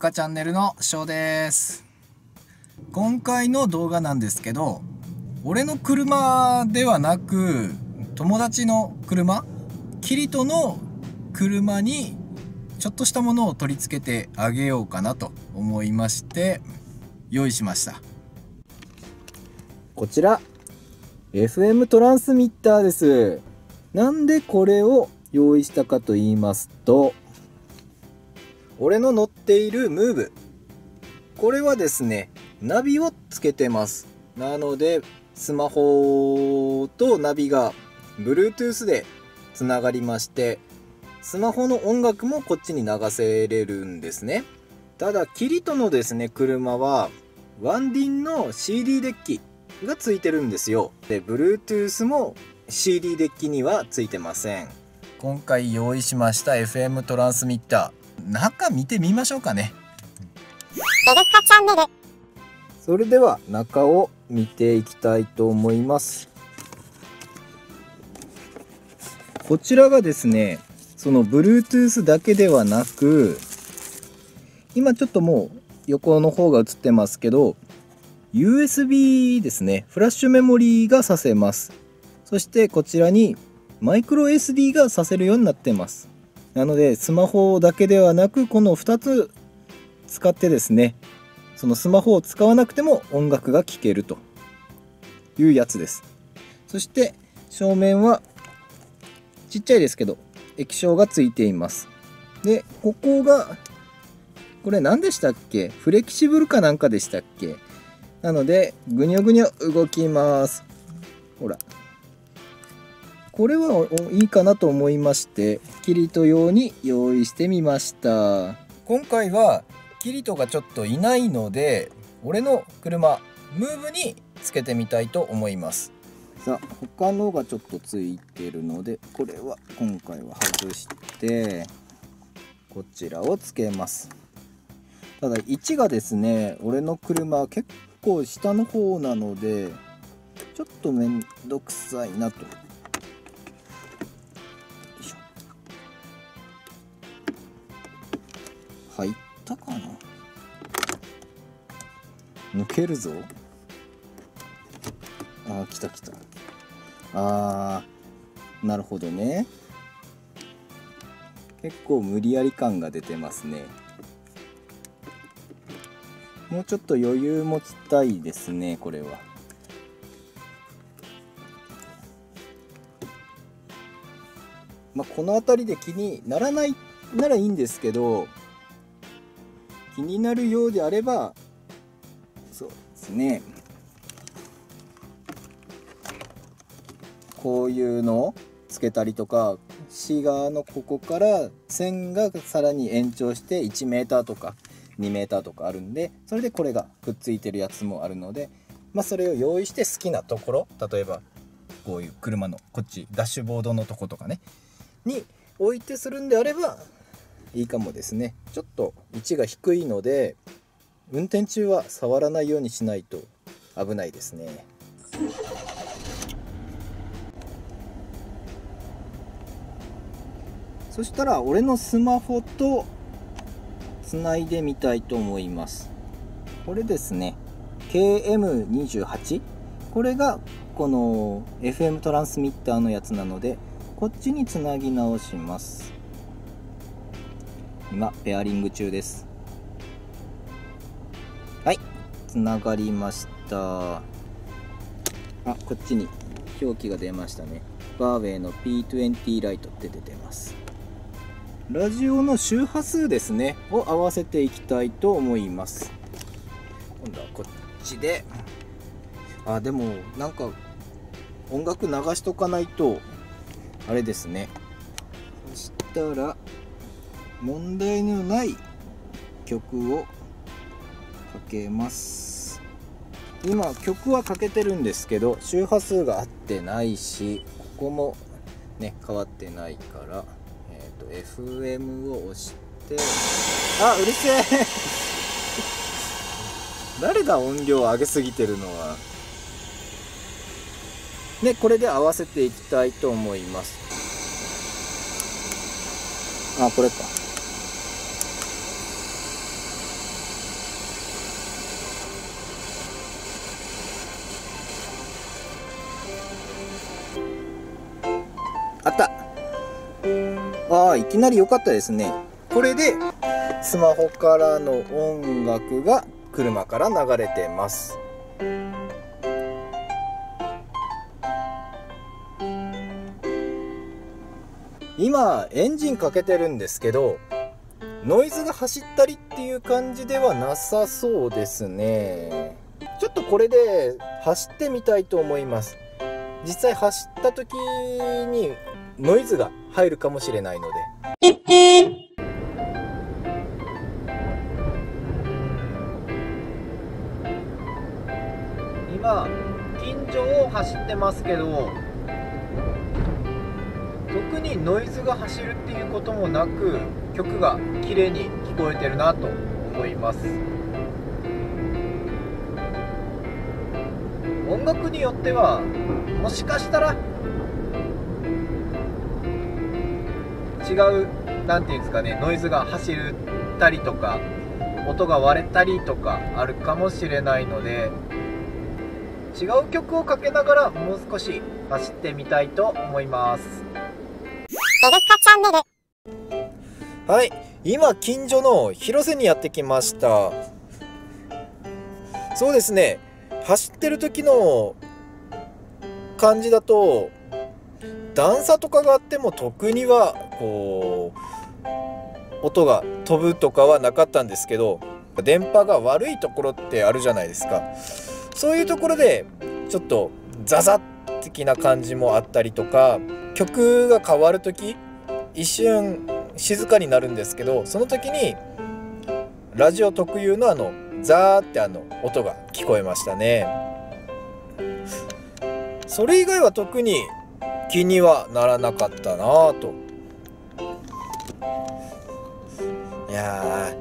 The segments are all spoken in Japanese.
華チャンネルの翔です。今回の動画なんですけど、俺の車ではなく友達の車、キリトの車にちょっとしたものを取り付けてあげようかなと思いまして用意しました。こちら FM トランスミッターです。なんでこれを用意したかと言いますと、俺の乗っているムーブ、これはですねナビをつけてます。なのでスマホとナビが Bluetooth でつながりまして、スマホの音楽もこっちに流せれるんですね。ただキリトのですね車はワンディンの CD デッキがついてるんですよ。で Bluetooth も CD デッキにはついてません。今回用意しました FM トランスミッター、中見てみましょうかね。それでは中を見ていきたいと思います。こちらがですね、その Bluetooth だけではなく、今ちょっともう横の方が映ってますけど USB ですね、フラッシュメモリーが挿せます。そしてこちらにマイクロ SD が挿せるようになってます。なのでスマホだけではなくこの2つ使ってですね、そのスマホを使わなくても音楽が聴けるというやつです。そして正面はちっちゃいですけど液晶がついています。でここがこれ何でしたっけ、フレキシブルかなんかでしたっけ。なのでぐにょぐにょ動きます。ほら、これはいいかなと思いましてキリト用に用意してみました。今回はキリトがちょっといないので俺の車ムーブにつけてみたいと思います。さあ他のがちょっとついてるのでこれは今回は外してこちらをつけます。ただ位置がですね、俺の車結構下の方なのでちょっとめんどくさいなと。入ったかな、抜けるぞ。ああ来た来た。ああなるほどね。結構無理やり感が出てますね。もうちょっと余裕持ちたいですね、これは。まあこの辺りで気にならないならいいんですけど、気になるようであればそうですね、こういうのをつけたりとか、シガーのここから線がさらに延長して1メーターとか2メーターとかあるんで、それでこれがくっついてるやつもあるので、まあそれを用意して好きなところ、例えばこういう車のこっちダッシュボードのとことかねに置いてするんであればいいかもですね。ちょっと位置が低いので運転中は触らないようにしないと危ないですね。そしたら俺のスマホとつないでみたいと思います。これですね KM28、 これがこの FM トランスミッターのやつなのでこっちにつなぎ直します。今ペアリング中です。はい、つながりました。あ、こっちに表記が出ましたね。Huaweiの P20 Lite って出てます。ラジオの周波数ですねを合わせていきたいと思います。今度はこっちで、あ、でもなんか音楽流しとかないとあれですね。そしたら問題のない曲をかけます。今曲はかけてるんですけど周波数が合ってないし、ここもね変わってないから、FM を押して、あ、うるせえ誰だ音量上げすぎてるのは。でこれで合わせていきたいと思います。あ、これか。あった。ああ、いきなり良かったですね。これでスマホからの音楽が車から流れてます。今エンジンかけてるんですけど、ノイズが走ったりっていう感じではなさそうですね。ちょっとこれで走ってみたいと思います。実際走った時にノイズが入るかもしれないので。今近所を走ってますけど、特にノイズが走るっていうこともなく、曲が綺麗に聞こえてるなと思います。音楽によってはもしかしたら違う、なんていうんですかね、ノイズが走ったりとか音が割れたりとかあるかもしれないので、違う曲をかけながらもう少し走ってみたいと思います。はい、今近所の広瀬にやってきました。そうですね、走ってる時の感じだと段差とかがあっても特にはこう音が飛ぶとかはなかったんですけど、電波が悪いところってあるじゃないですか。そういうところでちょっとザザッ的な感じもあったりとか、曲が変わる時一瞬静かになるんですけど、その時にラジオ特有のザーって音が聞こえましたね。それ以外は特に気にはならなかったなぁと。いや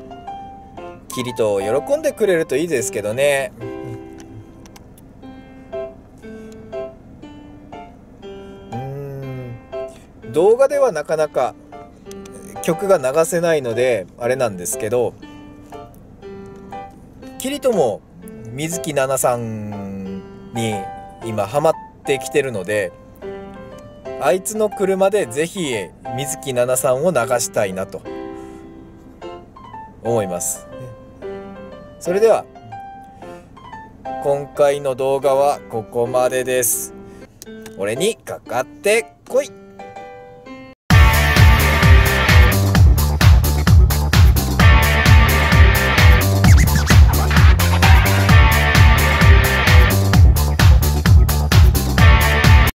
ー、キリト喜んでくれるといいですけどね。動画ではなかなか曲が流せないのであれなんですけど、キリトも水木奈々さんに今ハマってきてるので、あいつの車でぜひ水木奈々さんを流したいなと思います。それでは今回の動画はここまでです。俺にかかってこい。